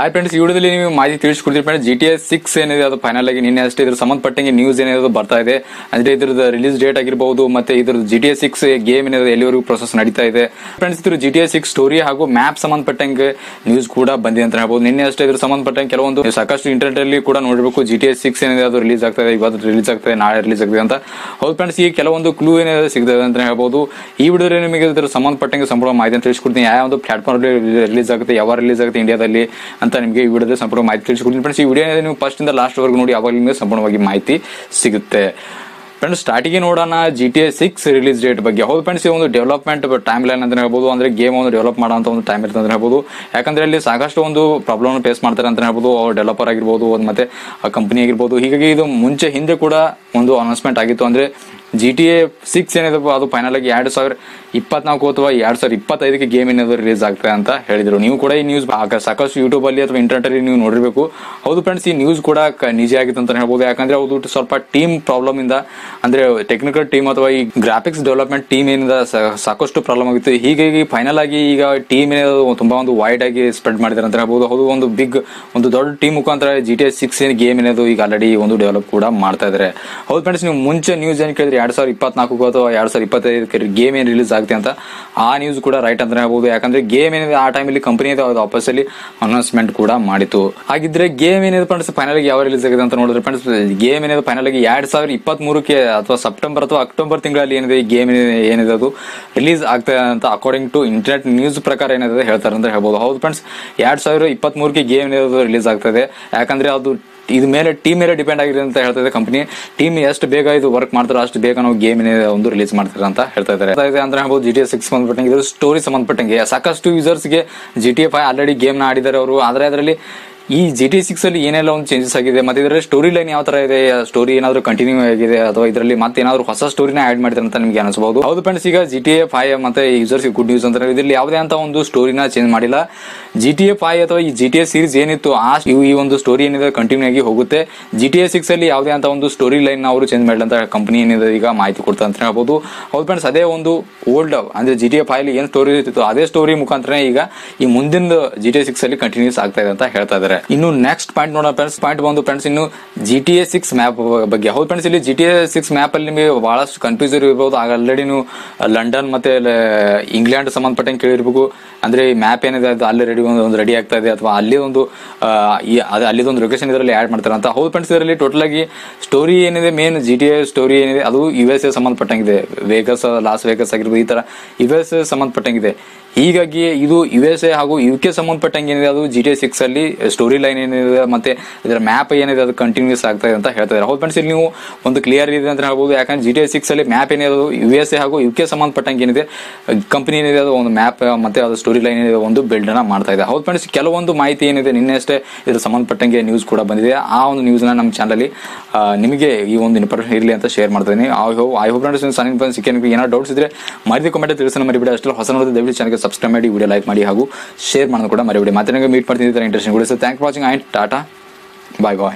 hi friends ಈ ವಿಡಿಯೋದಲ್ಲಿ ನೀವು ಮಾಹಿತಿ ತಿಳಿಸಿಕೊಡ್ತೀನಿ ಫ್ರೆಂಡ್ಸ್ GTA 6 ಏನಿದೆ ಅದು ಫೈನಲ್ ಆಗಿ ನಿನ್ನೆ ಅಷ್ಟೇ ಇದರ ಸಂಬಂಧಪಟ್ಟಂಗೆ ನ್ಯೂಸ್ ಏನಿದೆ ಅದು ಬರ್ತಾ ಇದೆ ಅಂದ್ರೆ ಇದರ ರಿಲೀಸ್ ಡೇಟ್ ಆಗಿರಬಹುದು ಮತ್ತೆ ಇದರ GTA 6 ಗೇಮ್ ಏನಿದೆ ಎಲ್ಲಿವರೆಗೂ ಪ್ರೊಸೆಸ್ ನಡೀತಾ ಇದೆ ಫ್ರೆಂಡ್ಸ್ ಇದರ GTA 6 ಸ್ಟೋರಿ ಹಾಗೂ ಮ್ಯಾಪ್ ಸಂಬಂಧಪಟ್ಟಂಗೆ ನ್ಯೂಸ್ ಕೂಡ ಬಂದಿದೆ ಅಂತ ಹೇಳಬಹುದು ನಿನ್ನೆ ಅಷ್ಟೇ ಇದರ ಸಂಬಂಧಪಟ್ಟಂಗೆ ಕೆಲವೊಂದು ಸಾಕಷ್ಟು ಇಂಟರ್ನೆಟ್ ಅಲ್ಲಿ ಕೂಡ ನೋಡಬೇಕು GTA 6 ಏನಿದೆ ಅದು ರಿಲೀಸ್ ಆಗ್ತಾ ಇದೆ ಇವತ್ತು ರಿಲೀಸ್ ಆಗ್ತಾ ಇದೆ ನಾಳೆ ರಿಲೀಸ್ ಆಗ್ತಿದೆ ಅಂತ ಹೌದು ಫ್ರೆಂಡ್ಸ್ ಈ ಕೆಲವೊಂದು ಕ್ಲೂ ಏನಿದೆ ಸಿಗತಿದೆ ಅಂತ ಹೇಳಬಹುದು ಈ ವಿಡಿಯೋದಲ್ಲಿ ನಿಮಗೆ ಇದರ ಸಂಬಂಧಪಟ್ಟಂಗೆ ಸಂಪೂರ್ಣ ಮಾಹಿತಿ ತಿಳಿಸಿಕೊಡ್ತೀನಿ ಯಾವ ಒಂದು ಪ್ಲಾಟ್‌ಫಾರ್ಮ್ ಅಲ್ಲಿ ರಿಲೀಸ್ ಆಗುತ್ತೆ ಯಾವ ರಿಲೀಸ್ ಆಗುತ್ತೆ ಇಂಡಿಯಾದಲ್ಲಿ ಅಂತ ನಿಮಗೆ ಈ ವಿಡಿಯೋದ ಸಂಪೂರ್ಣ ಮಾಹಿತಿ ತಿಳಿಸಿಕೊಡ್ತೀನಿ ಫ್ರೆಂಡ್ಸ್ ಈ ವಿಡಿಯೋನ ನೀವು ಫಸ್ಟ್ ಇಂದ ಲಾಸ್ಟ್ ವರೆಗೂ ನೋಡಿ ಆವಾಗ ನಿಮಗೆ ಸಂಪೂರ್ಣವಾಗಿ ಮಾಹಿತಿ ಸಿಗುತ್ತೆ ಫ್ರೆಂಡ್ಸ್ ಸ್ಟಾರ್ಟಿಂಗ್ ನೋಡೋಣ GTA 6 ರಿಲೀಸ್ ಡೇಟ್ ಬಗ್ಗೆ ಹೌದು ಫ್ರೆಂಡ್ಸ್ ಈ ಒಂದು ಡೆವಲಪ್ಮೆಂಟ್ ಟೈಮ್ ಲೈನ್ ಅಂತ ಹೇಳ್ಬೋದು ಅಂದ್ರೆ ಗೇಮ್ ಒಂದು ಡೆವಲಪ್ ಮಾಡೋಂತ ಒಂದು ಟೈಮ್ ಇರುತ್ತೆ ಅಂತ ಹೇಳ್ಬೋದು ಯಾಕಂದ್ರೆ ಇಲ್ಲಿ ಸಾಕಷ್ಟು ಒಂದು ಪ್ರಾಬ್ಲಮ್ ಫೇಸ್ ಮಾಡ್ತಾರೆ ಅಂತ ಹೇಳ್ಬೋದು ಅವ್ರು ಡೆವಲಪರ್ ಆಗಿರ್ಬೋದು ಮತ್ತೆ ಆ ಕಂಪನಿ ಆಗಿರ್ಬೋದು ಹೀಗಾಗಿ ಇದು ಮುಂಚೆ ಹಿಂದೆ ಕೂಡ ಒಂದು ಅನೌನ್ಸ್ಮೆಂಟ್ ಆಗಿತ್ತು ಅಂದ್ರೆ GTA 6 ಏನಿದೆ ಅದು ಫೈನಲ್ ಆಗಿ 2024 ಅಥವಾ 2025ಕ್ಕೆ ಗೇಮ್ ಏನಾದ್ರು ರಿಲೀಸ್ ಆಗ್ತದೆ ಅಂತ ಹೇಳಿದ್ರು ನೀವು ಕೂಡ ಈ ನ್ಯೂಸ್ ಸಾಕಷ್ಟು ಯೂಟ್ಯೂಬ್ ಅಲ್ಲಿ ಅಥವಾ ಇಂಟರ್ನೆಟ್ ಅಲ್ಲಿ ನೀವು ನೋಡಿರ್ಬೇಕು ಹೌದು ಫ್ರೆಂಡ್ಸ್ ಈ ನ್ಯೂಸ್ ಕೂಡ ನಿಜ ಆಗಿತ್ತು ಅಂತ ಹೇಳ್ಬೋದು ಯಾಕಂದ್ರೆ ಅದು ಸ್ವಲ್ಪ ಟೀಮ್ ಪ್ರಾಬ್ಲಮ್ ಇಂದ ಅಂದ್ರೆ ಟೆಕ್ನಿಕಲ್ ಟೀಮ್ ಅಥವಾ ಈ ಗ್ರಾಫಿಕ್ಸ್ ಡೆವಲಪ್ಮೆಂಟ್ ಟೀಮ್ ಏನಿದೆ ಸಾಕಷ್ಟು ಪ್ರಾಬ್ಲಮ್ ಆಗಿತ್ತು ಹೀಗಾಗಿ ಫೈನಲ್ ಆಗಿ ಈಗ ಟೀಮ್ ಏನಾದ್ರು ತುಂಬಾ ಒಂದು ವೈಡ್ ಆಗಿ ಸ್ಪ್ರೆಡ್ ಮಾಡಿದ್ದಾರೆ ಅಂತ ಹೇಳ್ಬೋದು ಹೌದು ಒಂದು ದೊಡ್ಡ ಟೀಮ್ ಮುಖಾಂತರ GTA 6 ಏನ್ ಗೇಮ್ ಏನಾದ್ರು ಈಗ ಆಲ್ರೆಡಿ ಒಂದು ಡೆವಲಪ್ ಕೂಡ ಮಾಡ್ತಾ ಇದಾರೆ ಹೌದು ಫ್ರೆಂಡ್ಸ್ ನೀವು ಮುಂಚೆ ನ್ಯೂಸ್ ಏನ್ ಕೇಳಿದ್ರೆ 2024 ಅಥವಾ 2025 ಗೇಮ್ ಏನ್ ರಿಲೀಸ್ ಆಗುತ್ತೆ ಅಂತ ಆ ನ್ಯೂಸ್ ಕೂಡ ರೈಟ್ ಅಂತ ಹೇಳ್ಬಹುದು ಯಾಕಂದ್ರೆ ಗೇಮ್ ಏನಿದೆ ಆ ಟೈಮಲ್ಲಿ ಕಂಪನಿ ವಾಪಸ್ ಅಲ್ಲಿ ಅನೌನ್ಸ್ಮೆಂಟ್ ಕೂಡ ಮಾಡಿತ್ತು ಹಾಗಿದ್ರೆ ಗೇಮ್ ಏನಿದೆ ಫ್ರೆಂಡ್ಸ್ ಫೈನಲ್ ಆಗಿ ಯಾವ ರಿಲೀಸ್ ಆಗಿದೆ ಅಂತ ನೋಡಿದ್ರೆ ಫ್ರೆಂಡ್ಸ್ ಗೇಮ್ ಏನಿದೆ ಫೈನಲ್ ಆಗಿ 2023ಕ್ಕೆ ಅಥವಾ ಸೆಪ್ಟೆಂಬರ್ ಅಥವಾ ಅಕ್ಟೋಬರ್ ತಿಂಗಳಲ್ಲಿ ಏನಿದೆ ಗೇಮ್ ಏನಿದೆ ಅದು ರಿಲೀಸ್ ಆಗ್ತದೆ ಅಂತ ಅಕಾರ್ಡಿಂಗ್ ಟು ಇಂಟರ್ನೆಟ್ ನ್ಯೂಸ್ ಪ್ರಕಾರ ಏನಿದೆ ಹೇಳ್ತಾರೆ ಅಂತ ಹೇಳ್ಬಹುದು ಹೌದು ಫ್ರೆಂಡ್ಸ್ 2023ಕ್ಕೆ ಗೇಮ್ ಏನಿದೆ ರಿಲೀಸ್ ಆಗ್ತದೆ ಯಾಕಂದ್ರೆ ಅದು ಇದ ಮೇಲೆ ಟೀಮ್ ಮೇಲೆ ಡಿಪೆಂಡ್ ಆಗಿದೆ ಅಂತ ಹೇಳ್ತಾ ಇದೆ ಕಂಪನಿ ಟೀಮ್ ಎಷ್ಟು ಬೇಗ ಇದು ವರ್ಕ್ ಮಾಡ್ತಾರೆ ಅಷ್ಟು ಬೇಗ ನಾವು ಗೇಮ್ ಒಂದು ರಿಲೀಸ್ ಮಾಡ್ತಾರೆ ಅಂತ ಹೇಳ್ತಾ ಇದ್ದಾರೆ ಅಂದ್ರೆ ಹೇಳ್ಬೋದು GTA 6 ಸಂಬಂಧಪಟ್ಟಂಗೆ ಇದರ ಸ್ಟೋರಿ ಸಂಬಂಧಪಟ್ಟಂಗೆ ಸಾಕಷ್ಟು ಯೂಸರ್ಸ್ಗೆ GTA 5 ಆಲ್ರೆಡಿ ಗೇಮ್ ನ ಆಡಿದ್ದಾರೆ ಅವರು ಆದ್ರೆ ಅದರಲ್ಲಿ ಈ GTA 6 ಅಲ್ಲಿ ಏನೆಲ್ಲ ಒಂದು ಚೇಂಜಸ್ ಆಗಿದೆ ಮತ್ತೆ ಇದರಲ್ಲಿ ಸ್ಟೋರಿ ಲೈನ್ ಯಾವ ತರ ಇದೆ ಸ್ಟೋರಿ ಏನಾದ್ರು ಕಂಟಿನ್ಯೂ ಆಗಿದೆ ಅಥವಾ ಇದರಲ್ಲಿ ಮತ್ತೆ ಏನಾದ್ರು ಹೊಸ ಸ್ಟೋರಿನ ಆಡ್ ಮಾಡಿದ್ರೆ ಅಂತ ನಿಮಗೆ ಅನಿಸಬಹುದು ಹೌದು ಫ್ರೆಂಡ್ಸ್ ಈಗ GTA 5 ಮತ್ತೆ ಯೂಸರ್ಸ್ ಗುಡ್ ನ್ಯೂಸ್ ಅಂತ ಇದರಲ್ಲಿ ಯಾವುದೇ ಅಂತ ಒಂದು ಸ್ಟೋರಿನ ಚೇಂಜ್ ಮಾಡಿಲ್ಲ GTA 5 ಅಥವಾ ಈ GTA ಸೀರೀಸ್ ಏನಿತ್ತು ಆ ಈ ಒಂದು ಸ್ಟೋರಿ ಏನಿದೆ ಕಂಟಿನ್ಯೂ ಆಗಿ ಹೋಗುತ್ತೆ GTA 6 ಅಲ್ಲಿ ಯಾವುದೇ ಅಂತ ಒಂದು ಸ್ಟೋರಿ ಲೈನ್ ಅವರು ಚೇಂಜ್ ಮಾಡಿಲ್ಲ ಅಂತ ಕಂಪನಿ ಏನಿದೆ ಈಗ ಮಾಹಿತಿ ಕೊಡ್ತಾ ಅಂತ ಹೇಳ್ಬೋದು ಹೌದು ಫ್ರೆಂಡ್ಸ್ ಅದೇ ಒಂದು ಓಲ್ಡ್ ಅಂದ್ರೆ GTA 5 ಅಲ್ಲಿ ಏನ್ ಸ್ಟೋರಿ ಇತ್ತು ಅದೇ ಸ್ಟೋರಿ ಮುಖಾಂತರ ಈಗ ಈ ಮುಂದಿನ GTA 6 ಅಲ್ಲಿ ಕಂಟಿನ್ಯೂಸ್ ಆಗ್ತಾ ಇದೆ ಅಂತ ಹೇಳ್ತಾ ಇದ್ದಾರೆ ಇನ್ನು ನೆಕ್ಸ್ಟ್ ಪಾಯಿಂಟ್ ನೋಡೋಣ ಫ್ರೆಂಡ್ಸ್ ಪಾಯಿಂಟ್ ಬಂದು ಫ್ರೆಂಡ್ಸ್ ಇನ್ನು GTA 6 ಮ್ಯಾಪ್ ಬಗ್ಗೆ ಹೌದು ಫ್ರೆಂಡ್ಸ್ ಇಲ್ಲಿ GTA 6 ಮ್ಯಾಪ್ ಅಲ್ಲಿ ನಿಮಗೆ ಬಹಳಷ್ಟು ಕನ್ಫ್ಯೂಸರ್ ಇರಬಹುದು ಆಲ್ರೆಡಿ ನೀವು ಲಂಡನ್ ಮತ್ತೆ ಇಂಗ್ಲೆಂಡ್ ಸಂಬಂಧಪಟ್ಟಂಗೆ ಕೇಳಿರ್ಬೇಕು ಅಂದ್ರೆ ಈ ಮ್ಯಾಪ್ ಏನಿದೆ ಅದು ಆಲ್ರೆಡಿ ಒಂದು ರೆಡಿ ಆಗ್ತಾ ಇದೆ ಅಥವಾ ಅಲ್ಲಿ ಒಂದು ಅಲ್ಲಿದೊಂದು ಲೊಕೇಶನ್ ಇದರಲ್ಲಿ ಆಡ್ ಮಾಡ್ತಾರೆ ಅಂತ ಹೌದು ಫ್ರೆಂಡ್ಸ್ ಇದರಲ್ಲಿ ಟೋಟಲ್ ಆಗಿ ಸ್ಟೋರಿ ಏನಿದೆ ಮೇನ್ GTA ಸ್ಟೋರಿ ಏನಿದೆ ಅದು USA ಸಂಬಂಧಪಟ್ಟಂಗಿದೆ ವೇಗಸ್ ಲಾಸ್ ವೇಗಸ್ ಆಗಿರ್ಬೋದು ಈ ತರ USA ಸಂಬಂಧಪಟ್ಟಂಗಿದೆ ಹೀಗಾಗಿ ಇದು USA ಹಾಗೂ UK ಸಂಬಂಧಪಟ್ಟಂಗೆ ಏನಿದೆ ಅದು GTA 6 ಅಲ್ಲಿ ಸ್ಟೋರಿ ಲೈನ್ ಏನಿದೆ ಮತ್ತೆ ಇದರ ಮ್ಯಾಪ್ ಏನಿದೆ ಅದು ಕಂಟಿನ್ಯೂಸ್ ಆಗ್ತಾ ಇದೆ ಅಂತ ಹೇಳ್ತಾ ಇದ್ದಾರೆ ಹೌದು ಫ್ರೆಂಡ್ಸ್ ಇಲ್ಲಿ ನೀವು ಒಂದು ಕ್ಲಿಯರ್ ಇದೆ ಅಂತ ಹೇಳ್ಬೋದು ಯಾಕಂದ್ರೆ GTA 6 ಅಲ್ಲಿ ಮ್ಯಾಪ್ ಏನಿದೆ USA ಹಾಗೂ UK ಸಂಬಂಧಪಟ್ಟಂಗೆ ಏನಿದೆ ಕಂಪನಿ ಏನಿದೆ ಅದು ಒಂದು ಮ್ಯಾಪ್ ಮತ್ತೆ ಅದು ಸ್ಟೋರಿ ಲೈನ್ ಏನಿದೆ ಒಂದು ಬಿಲ್ಡ್ ಅನ್ನ ಮಾಡ್ತಾ ಇದೆ ಹೌದು ಫ್ರೆಂಡ್ಸ್ ಕೆಲವೊಂದು ಮಾಹಿತಿ ಏನಿದೆ ನಿನ್ನೆ ಅಷ್ಟೇ ಇದರ ಸಂಬಂಧಪಟ್ಟಂಗೆ ನ್ಯೂಸ್ ಕೂಡ ಬಂದಿದೆ ಆ ಒಂದು ನ್ಯೂಸ್ ನ ನಮ್ಮ ಚಾನಲ್ ಅಲ್ಲಿ ನಿಮಗೆ ಈ ಒಂದು ಇನ್ಫಾರ್ಮೇಶನ್ ಇರಲಿ ಅಂತ ಶೇರ್ ಮಾಡ್ತೀನಿ ಐ ಹೋಪ್ ಫ್ರೆಂಡ್ಸ್ ಏನಾದ್ರು ಡೌಟ್ಸ್ ಇದ್ರೆ ಮರಿದು ಕಮೆಂಟ್ ತಿಳಿಸೋಣ ಮರಿಬೇಡಿ ಅಷ್ಟೇ ಹೊಸ ನೋಡಿದ್ರೆ ದಯವಿಟ್ಟು ಚಾನಲ್ಗೆ सब्सक्राइब ಮಾಡಿ ವಿಡಿಯೋ ಲೈಕ್ ಮಾಡಿ ಹಾಗೂ ಶೇರ್ ಮಾಡೋದು ಕೂಡ ಮರಿಬೇಡಿ ಮತ್ತೆ ನಿಮಗೆ ಮೀಟ್ ಮಾಡ್ತೀನಿ ಇಂಟರೆಸ್ಟಿಂಗ್ ಕೂಡ sir thanks for watching and tata bye by